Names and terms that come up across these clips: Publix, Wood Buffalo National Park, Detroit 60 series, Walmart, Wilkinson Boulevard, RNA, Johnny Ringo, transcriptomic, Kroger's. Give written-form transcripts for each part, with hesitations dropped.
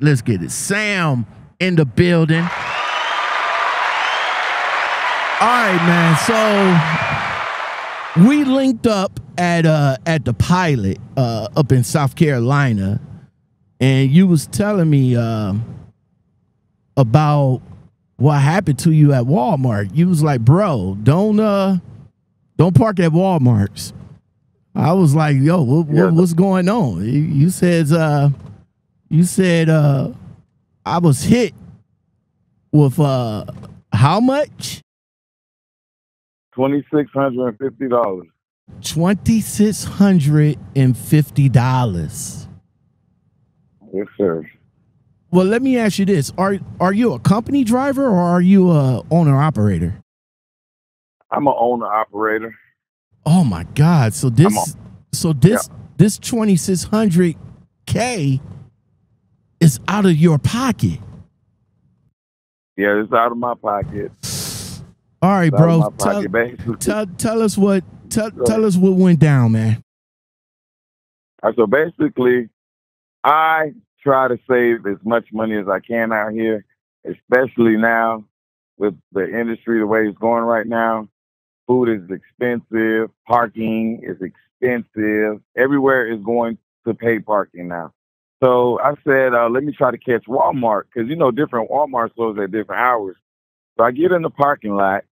Let's get it. Sam in the building. All right, man. So we linked up at the Pilot up in South Carolina, and you was telling me about what happened to you at Walmart. You was like, bro, don't park at Walmart's. I was like, yo, what's going on? You says, you said I was hit with how much? $2,650. $2,650. Yes, sir. Well, let me ask you this: Are you a company driver or are you a owner operator? I'm an owner operator. Oh my God! So this $2,600K. It's out of your pocket. Yeah, it's out of my pocket. All right, bro. Tell us what went down, man. All right, so basically, I try to save as much money as I can out here, especially now with the industry the way it's going right now. Food is expensive. Parking is expensive. Everywhere is going to pay parking now. So I said, let me try to catch Walmart because, you know, different Walmart close at different hours. So I get in the parking lot.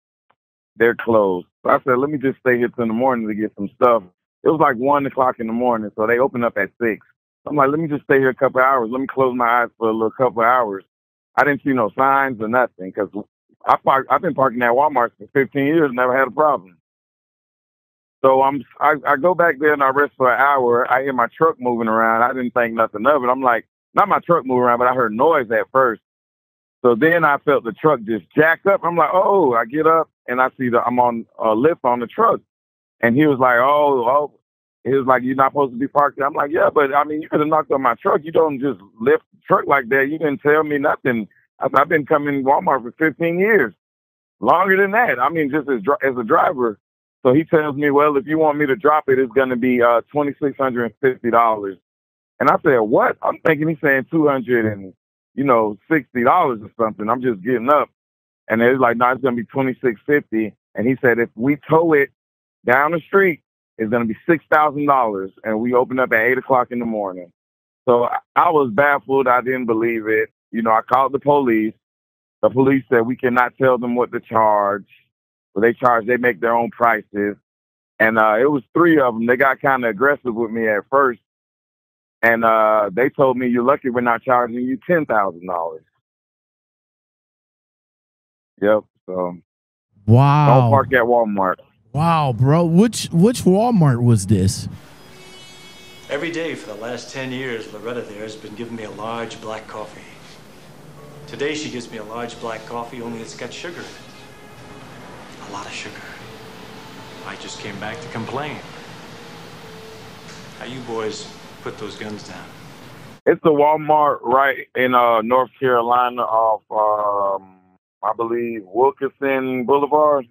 They're closed. So I said, let me just stay here till the morning to get some stuff. It was like 1 o'clock in the morning, so they open up at 6. I'm like, let me just stay here a couple of hours. Let me close my eyes for a little couple of hours. I didn't see no signs or nothing because I've been parking at Walmart for 15 years, never had a problem. So I go back there and I rest for an hour. I hear my truck moving around. I didn't think nothing of it. I'm like, not my truck moving around, but I heard noise at first. So then I felt the truck just jack up. I'm like, oh, I get up and I see that I'm on a lift on the truck. And he was like, oh, he was like, you're not supposed to be parked there. I'm like, yeah, but I mean, you could have knocked on my truck. You don't just lift the truck like that. You didn't tell me nothing. I've been coming to Walmart for 15 years, longer than that. I mean, just as a driver. So he tells me, well, if you want me to drop it, it's going to be $2,650. And I said, what? I'm thinking he's saying $260 or something. I'm just getting up. And it's like, no, it's going to be $2,650. And he said, if we tow it down the street, it's going to be $6,000. And we open up at 8 o'clock in the morning. So I was baffled. I didn't believe it. You know, I called the police. The police said we cannot tell them what to charge. Well, they make their own prices. And it was 3 of them. They got kind of aggressive with me at first. And they told me, you're lucky we're not charging you $10,000. Yep. So, wow. Don't park at Walmart. Wow, bro. Which Walmart was this? Every day for the last 10 years, Loretta there has been giving me a large black coffee. Today she gives me a large black coffee, only it's got sugar in it. A lot of sugar. I just came back to complain. How you boys put those guns down? It's a Walmart right in North Carolina off, I believe, Wilkinson Boulevard.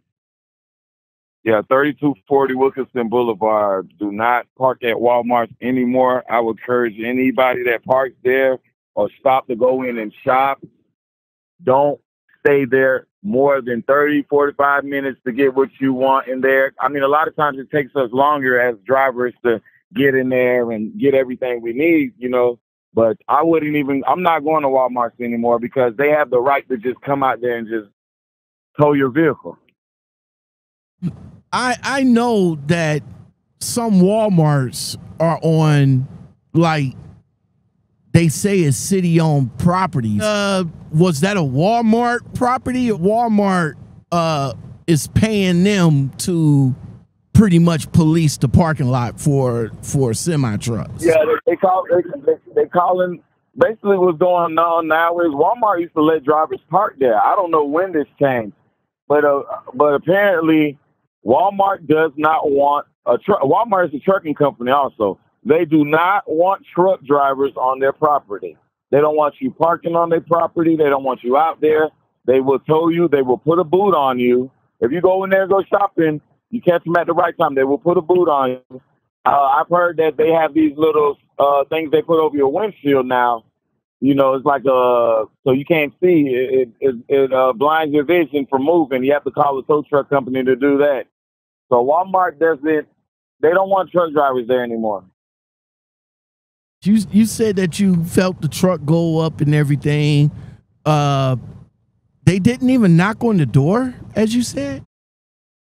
Yeah, 3240 Wilkinson Boulevard. Do not park at Walmart anymore. I would encourage anybody that parks there or stop to go in and shop. Don't stay there more than 30, 45 minutes to get what you want in there. I mean, a lot of times it takes us longer as drivers to get in there and get everything we need, you know, but I'm not going to Walmart anymore because they have the right to just come out there and just tow your vehicle. I know that some Walmarts are on, like, they say it's city-owned properties. Was that a Walmart property? Walmart is paying them to pretty much police the parking lot for semi trucks. Yeah, they calling. Basically, what's going on now is Walmart used to let drivers park there. I don't know when this changed, but apparently Walmart does not want a truck. Walmart is a trucking company also. They do not want truck drivers on their property. They don't want you parking on their property. They don't want you out there. They will tow you. They will put a boot on you. If you go in there and go shopping, you catch them at the right time. They will put a boot on you. I've heard that they have these little things they put over your windshield now You know, it's like so you can't see. It blinds your vision from moving. You have to call a tow truck company to do that. So Walmart doesn't. They don't want truck drivers there anymore. You said that you felt the truck go up and everything. They didn't even knock on the door, as you said?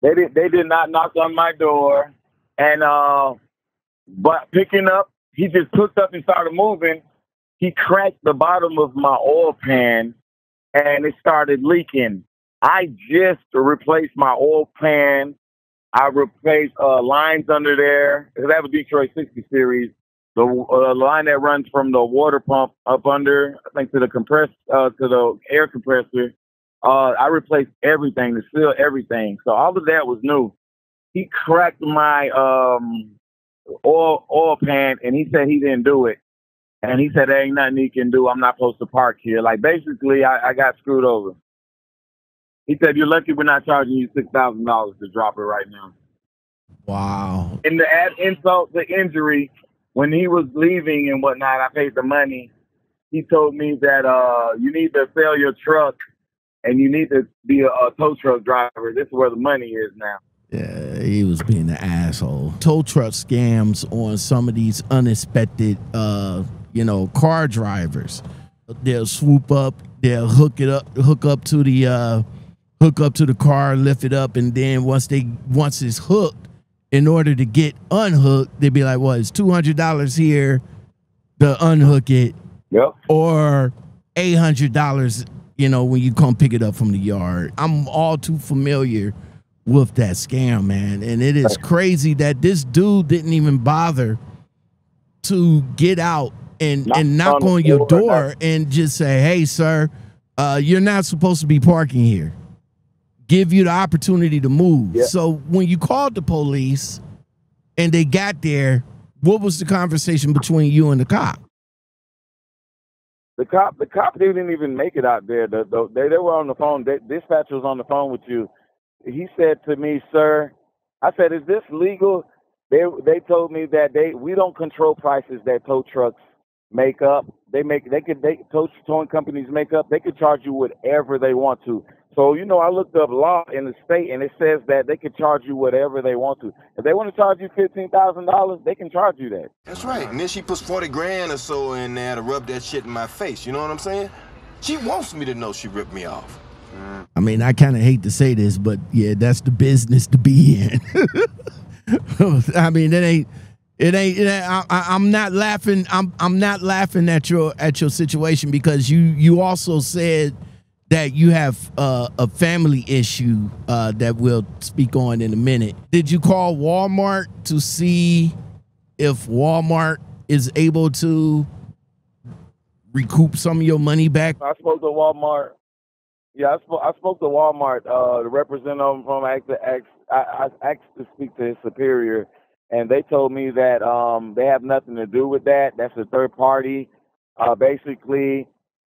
They did not knock on my door. And but picking up, he just picked up and started moving. He cracked the bottom of my oil pan, and it started leaking. I just replaced my oil pan. I replaced lines under there. Because I have a Detroit 60 series. The line that runs from the water pump up under, I think, to the to the air compressor. I replaced everything, to seal everything. So all of that was new. He cracked my oil pan, and he said he didn't do it. And he said, there ain't nothing he can do. I'm not supposed to park here. Like, basically, I got screwed over. He said, you're lucky we're not charging you $6,000 to drop it right now. Wow. And to add insult to injury, when he was leaving and whatnot, I paid the money. He told me that you need to sell your truck and you need to be a tow truck driver. This is where the money is now. Yeah, he was being an asshole. Tow truck scams on some of these unexpected, car drivers. They'll swoop up, they'll hook up to the car, lift it up, and then once it's hooked, in order to get unhooked, they'd be like, well, it's $200 here to unhook it. Yep. Or $800, when you come pick it up from the yard. I'm all too familiar with that scam, man. And it is crazy that this dude didn't even bother to get out and knock on your door and just say, hey, sir, you're not supposed to be parking here. Give you the opportunity to move. Yeah. So when you called the police and they got there, what was the conversation between you and the cop? The cop didn't even make it out there. They were on the phone. The dispatcher was on the phone with you. He said to me, sir, I said, is this legal? They told me that we don't control prices that tow trucks make up. Towing companies make up. They could charge you whatever they want to. So, I looked up law in the state, and it says that they can charge you whatever they want to. If they want to charge you $15,000, they can charge you that. That's right. And then she puts 40 grand or so in there to rub that shit in my face. You know what I'm saying? She wants me to know she ripped me off. I mean, I kind of hate to say this, but, yeah, that's the business to be in. I mean, I'm not laughing. I'm not laughing at your situation because you also said that you have a family issue that we'll speak on in a minute. Did you call Walmart to see if Walmart is able to recoup some of your money back? I spoke to Walmart. Yeah, I spoke to Walmart. The representative from I asked to speak to his superior, and they told me that they have nothing to do with that. That's a third party. Basically,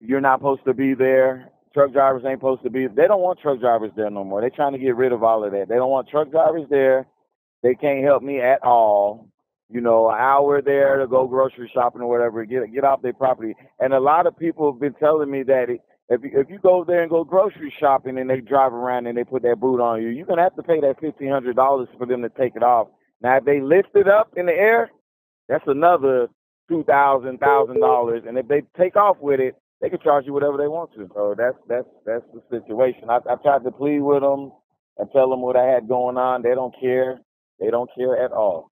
you're not supposed to be there. Truck drivers ain't supposed to be. They don't want truck drivers there no more. They're trying to get rid of all of that. They don't want truck drivers there. They can't help me at all. An hour there to go grocery shopping or whatever. Get off their property. And a lot of people have been telling me that if you go there and go grocery shopping and they drive around and they put that boot on you, you're gonna have to pay that $1,500 for them to take it off. Now if they lift it up in the air, that's another $2,000, and if they take off with it, they can charge you whatever they want to. So that's the situation. I tried to plead with them and tell them what I had going on. They don't care. They don't care at all.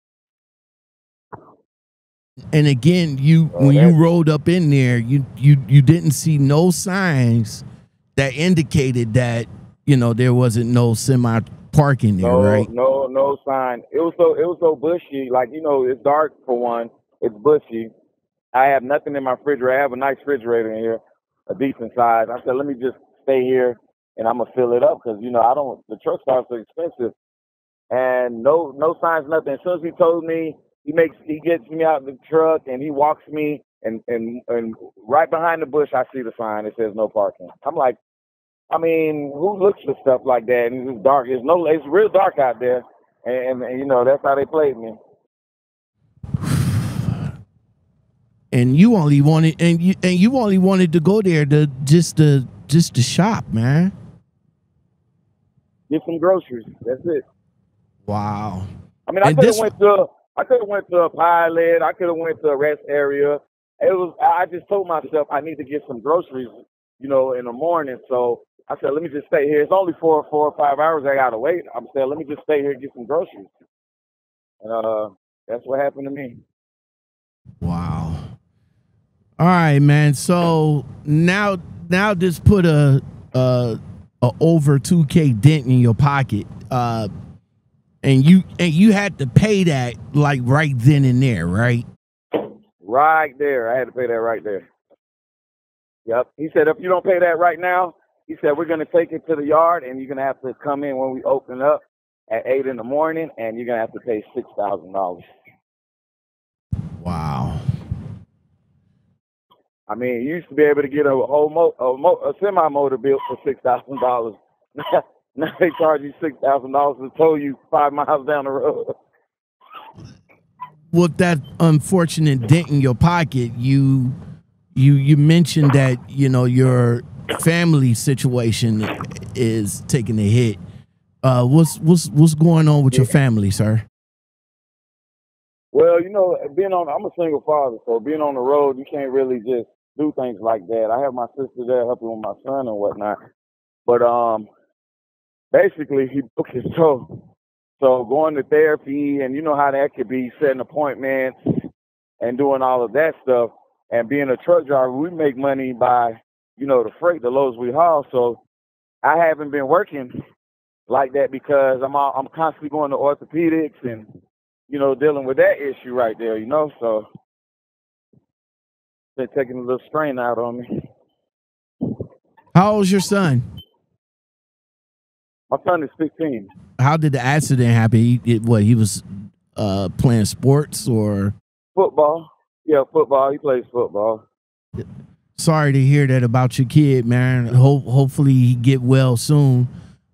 And again, when you rolled up in there, you didn't see no signs that indicated that there wasn't no semi parking there, right? No sign. It was so bushy. Like it's dark for one. It's bushy. I have nothing in my refrigerator. I have a nice refrigerator in here, a decent size. I said, let me just stay here, and I'm going to fill it up because, the truck starts so expensive. And no signs, nothing. As soon as he told me, he gets me out of the truck, and he walks me, and right behind the bush, I see the sign. It says no parking. I'm like, who looks for stuff like that? And it's dark. It's real dark out there, and that's how they played me. and you only wanted and you only wanted to go there to shop, man. Get some groceries. That's it. Wow. I mean, I could have went to Pilot. I could have went to a rest area. It was, I just told myself I need to get some groceries, you know, in the morning. So I said, let me just stay here. It's only four or five hours I got to wait. I'm saying, let me just stay here and get some groceries. And that's what happened to me. Wow. All right, man. So now just put a over $2K dent in your pocket. And you had to pay that like right then and there, right? Right there. I had to pay that right there. Yep. He said, if you don't pay that right now, he said, we're going to take it to the yard and you're going to have to come in when we open up at 8 in the morning and you're going to have to pay $6,000. Wow. I mean, you used to be able to get a semi-motor built for $6,000. Now they charge you $6,000 to tow you 5 miles down the road. With that unfortunate dent in your pocket, you mentioned that, you know, your family situation is taking a hit. What's going on with your family, sir? Well, you know, I'm a single father, so being on the road, you can't really just do things like that. I have my sister there helping with my son and whatnot, but basically, he broke his toe. So going to therapy, and you know how that could be, setting appointments and doing all of that stuff. And being a truck driver, we make money by, you know, the freight, the loads we haul. So I haven't been working like that because I'm constantly going to orthopedics and, you know, dealing with that issue right there, you know. So they're taking a little strain out on me. How old's your son? My son is 16. How did the accident happen? He was playing sports or? Football. Yeah, football. He plays football. Sorry to hear that about your kid, man. Hopefully he get well soon.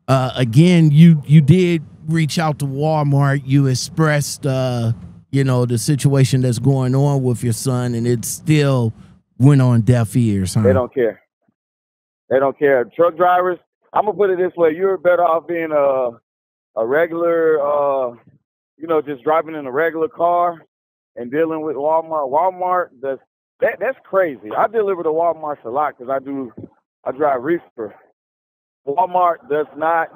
Again, you did reach out to Walmart. You expressed, you know, the situation that's going on with your son, and it still went on deaf ears, huh? They don't care. They don't care. Truck drivers, I'm going to put it this way. You're better off being a regular, you know, just driving in a regular car and dealing with Walmart. Walmart, that's crazy. I deliver to Walmart a lot because I drive reefer. Walmart does not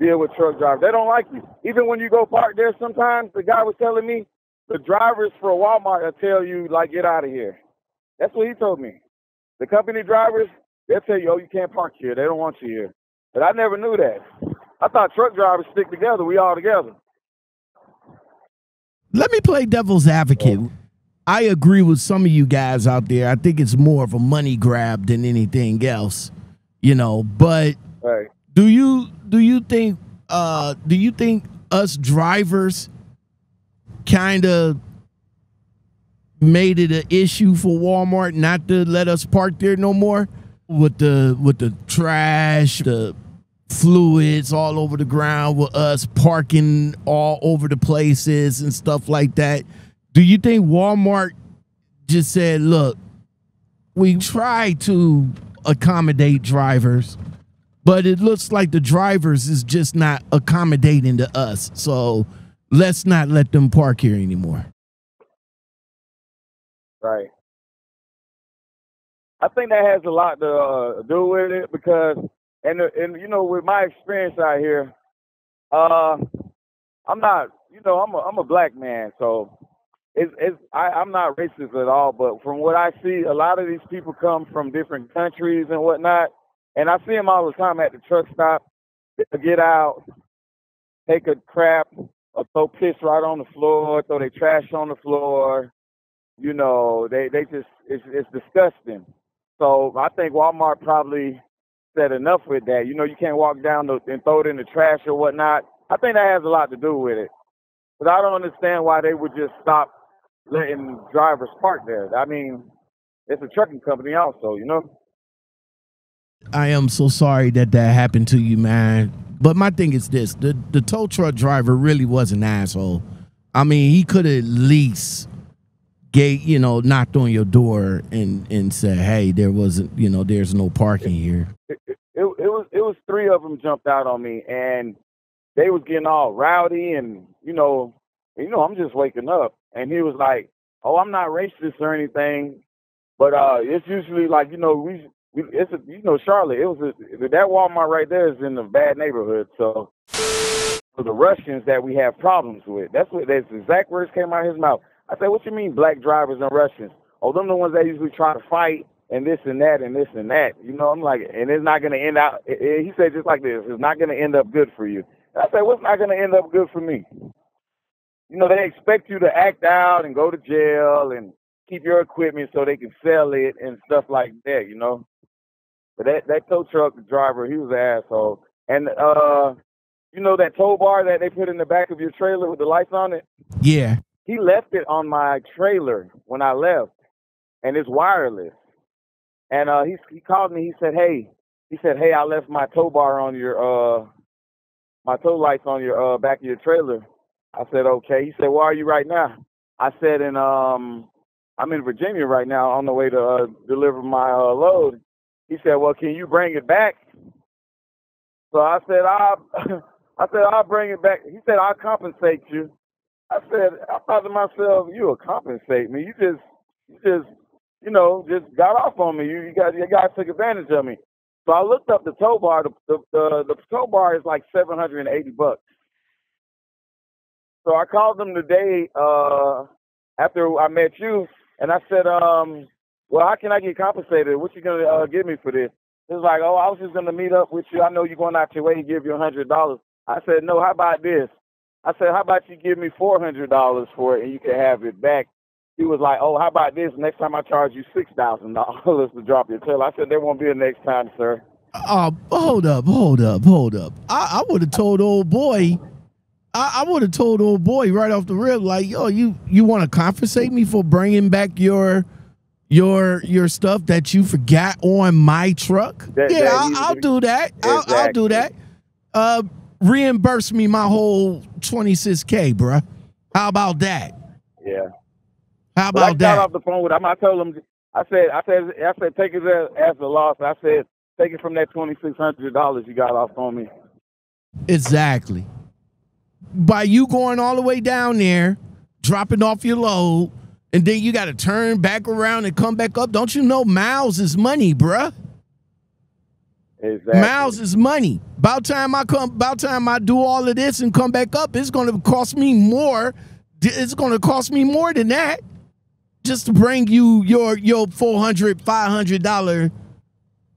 deal with truck drivers. They don't like you. Even when you go park there sometimes, the guy was telling me, the drivers for Walmart will tell you, like, get out of here. That's what he told me. The company drivers, they'll tell you, oh, you can't park here. They don't want you here. But I never knew that. I thought truck drivers stick together. We all together. Let me play devil's advocate. I agree with some of you guys out there. I think it's more of a money grab than anything else, you know. But right. do you think us drivers kind of made it an issue for Walmart not to let us park there no more? With the trash, the fluids all over the ground, with us parking all over the places and stuff like that. Do you think Walmart just said, look, we try to accommodate drivers, but it looks like the drivers is just not accommodating to us, so let's not let them park here anymore? Right. I think that has a lot to do with it because, and you know, with my experience out here, I'm not, you know, I'm a black man, so I'm not racist at all. But from what I see, a lot of these people come from different countries and whatnot, and I see them all the time at the truck stop. They'll get out, take a crap, or throw piss right on the floor, throw their trash on the floor. You know, they just, it's disgusting. So I think Walmart probably said enough with that. You know, you can't walk down and throw it in the trash or whatnot. I think that has a lot to do with it. But I don't understand why they would just stop letting drivers park there. I mean, it's a trucking company also, you know. I am so sorry that happened to you, man. But my thing is this. The tow truck driver really was an asshole. I mean, he could at least gate, you know, knocked on your door and said, hey, there wasn't, you know, there's no parking here? It was three of them jumped out on me, and they was getting all rowdy, and, you know, I'm just waking up. And he was like, oh, I'm not racist or anything, but it's usually like, you know, Charlotte, that Walmart right there is in a bad neighborhood, so the Russians that we have problems with. That's the exact words came out of his mouth. I said, what you mean black drivers and Russians? Oh, them the ones that usually try to fight and this and that and this and that. You know, I'm like, and it's not going to end out. He said just like this, it's not going to end up good for you. And I said, what's not going to end up good for me? You know, they expect you to act out and go to jail and keep your equipment so they can sell it and stuff like that, you know. But that tow truck driver, he was an asshole. And, you know that tow bar that they put in the back of your trailer with the lights on it? Yeah. He left it on my trailer when I left, and it's wireless. And he called me. He said, hey, I left my tow bar on your my tow lights on your back of your trailer. I said, okay. He said, where are you right now? I said, and I'm in Virginia right now on the way to deliver my load. He said, well, can you bring it back? So I said, I'll bring it back. He said, I'll compensate you. I said, I thought to myself, you'll compensate me. You just got off on me. You guys took advantage of me. So I looked up the tow bar. The tow bar is like $780. So I called them today after I met you, and I said, well, how can I get compensated? What you gonna give me for this? It's like, oh, I was just going to meet up with you. I know you're going out your way to give you $100. I said, no, how about this? I said, how about you give me $400 for it and you can have it back? He was like, oh, how about this? Next time I charge you $6,000 to drop your tail. I said, there won't be a next time, sir. Hold up. I would have told old boy. I would have told old boy right off the rip, like, yo, you want to compensate me for bringing back your stuff that you forgot on my truck? I'll do that. Exactly. I'll do that. Reimburse me my whole $26K, bruh. How about that? Yeah. How about that? I got off the phone with him. I told him. I said, take it as a loss. I said, take it from that $2,600 you got off on me. Exactly. By you going all the way down there, dropping off your load, and then you got to turn back around and come back up. Don't you know miles is money, bruh? Exactly. Miles is money. About time I do all of this and come back up, it's going to cost me more. It's going to cost me more than that just to bring you your $400, $500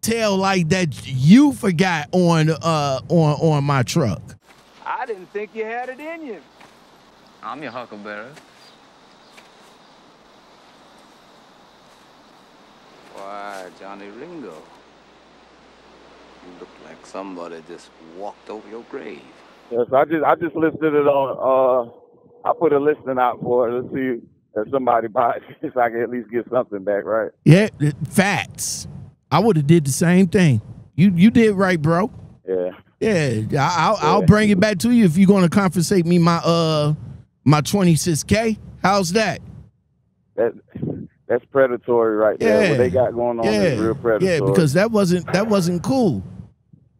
tail light that you forgot on my truck. I didn't think you had it in you. I'm your huckleberry. Why, Johnny Ringo, you look like somebody just walked over your grave. Yes, I just listed it on, I put a listing out for it. Let's see if somebody buys this, I can at least get something back, right? Yeah, facts. I would have did the same thing. You did right, bro. Yeah. Yeah, I'll bring it back to you if you're going to compensate me my my $26K. How's that? That's predatory right there. Yeah. What they got going on is real predatory. Yeah, because that wasn't cool.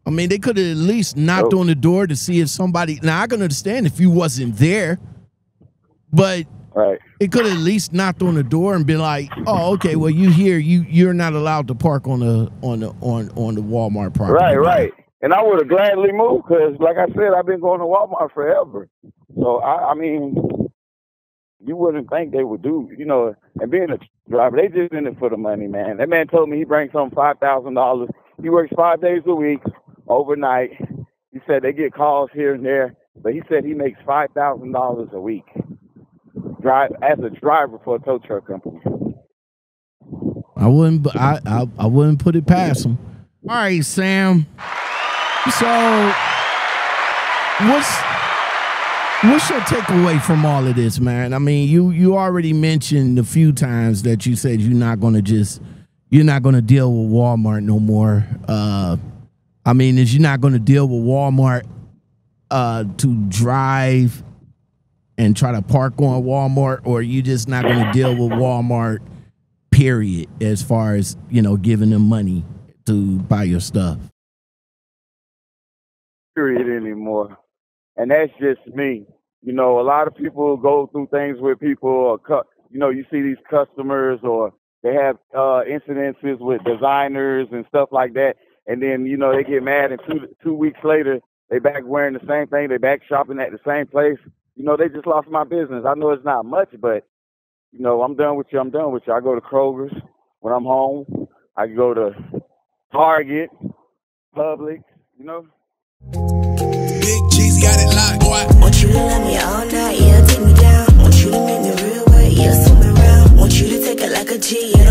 I mean, they could have at least knocked on the door to see if somebody. Now I can understand if you wasn't there, but it could have at least knocked on the door and been like, "Oh, okay, well you here, you're not allowed to park on the Walmart property." Right. And I would have gladly moved because, like I said, I've been going to Walmart forever. So I mean. You wouldn't think they would do, you know, and being a driver, they just in it for the money, man. That man told me he brings home $5,000. He works 5 days a week, overnight. He said they get calls here and there, but he said he makes $5,000 a week as a driver for a tow truck company. I wouldn't put it past him. All right, Sam. So what's your takeaway from all of this, man? I mean, you already mentioned a few times that you said you're not gonna deal with Walmart no more. I mean, is you're not gonna deal with Walmart to drive and try to park on Walmart, or are you just not going to deal with Walmart, period, as far as, you know, giving them money to buy your stuff? Period anymore. And that's just me. You know, a lot of people go through things where people are you know, you see these customers, or they have incidences with designers and stuff like that. And then, you know, they get mad, and two weeks later, they back wearing the same thing. They back shopping at the same place. You know, they just lost my business. I know it's not much, but, you know, I'm done with you. I'm done with you. I go to Kroger's when I'm home. I go to Target, Publix, you know. Big G's got it locked, boy. Want you to love me all night, yeah, take me down. Want you to make me real wet, yeah, swim around. Want you to take it like a G, yeah.